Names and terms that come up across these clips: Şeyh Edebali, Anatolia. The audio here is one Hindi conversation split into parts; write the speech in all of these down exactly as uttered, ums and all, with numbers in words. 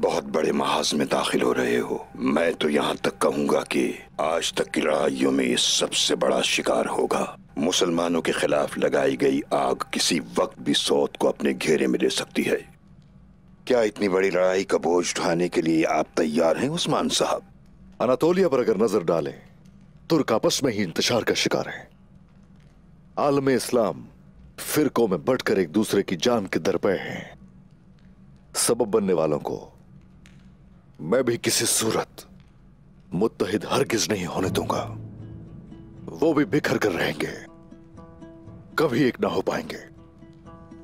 बहुत बड़े महाज में दाखिल हो रहे हो। मैं तो यहाँ तक कहूँगा कि आज तक की लड़ाइयों में ये सबसे बड़ा शिकार होगा। मुसलमानों के खिलाफ लगाई गई आग किसी वक्त भी सौत को अपने घेरे में ले सकती है। क्या इतनी बड़ी लड़ाई का बोझ उठाने के लिए आप तैयार हैं उस्मान साहब? अनातोलिया पर अगर नजर डालें, तुर्क आपस में ही इंतशार का शिकार है। आलम इस्लाम फिरकों में बढ़कर एक दूसरे की जान के दर पे है। सबब बनने वालों को मैं भी किसी सूरत मुत्तहिद हरगिज नहीं होने दूंगा। वो भी बिखर कर रहेंगे, कभी एक ना हो पाएंगे।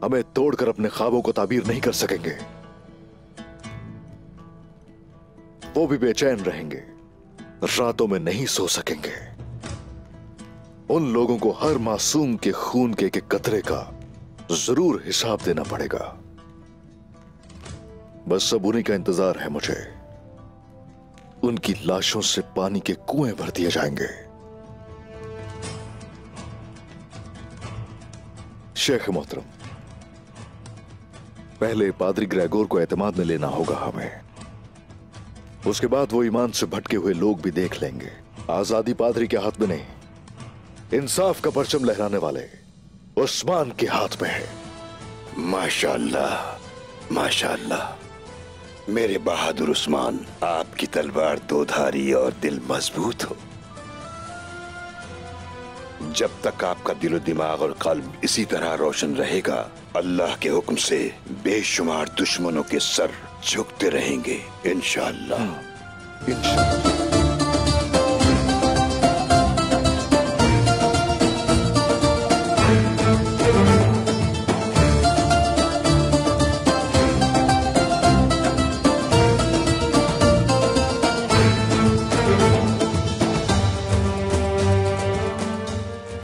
हमें तोड़कर अपने ख्वाबों को ताबीर नहीं कर सकेंगे। वो भी बेचैन रहेंगे, रातों में नहीं सो सकेंगे। उन लोगों को हर मासूम के खून के एक कतरे का जरूर हिसाब देना पड़ेगा। बस सब उन्हीं का इंतजार है मुझे। उनकी लाशों से पानी के कुएं भर दिए जाएंगे। शेख मोहतरम, पहले पादरी ग्रेगोर को एतमाद में लेना होगा हमें। उसके बाद वो ईमान से भटके हुए लोग भी देख लेंगे। आजादी पादरी के हाथ में नहीं, इंसाफ का परचम लहराने वाले उस्मान के हाथ में है। माशाल्लाह, माशाल्लाह मेरे बहादुर उस्मान, आपकी तलवार दोधारी और दिल मजबूत हो। जब तक आपका दिलो दिमाग और कल्ब इसी तरह रोशन रहेगा, अल्लाह के हुक्म से बेशुमार दुश्मनों के सर झुकते रहेंगे इंशाअल्लाह।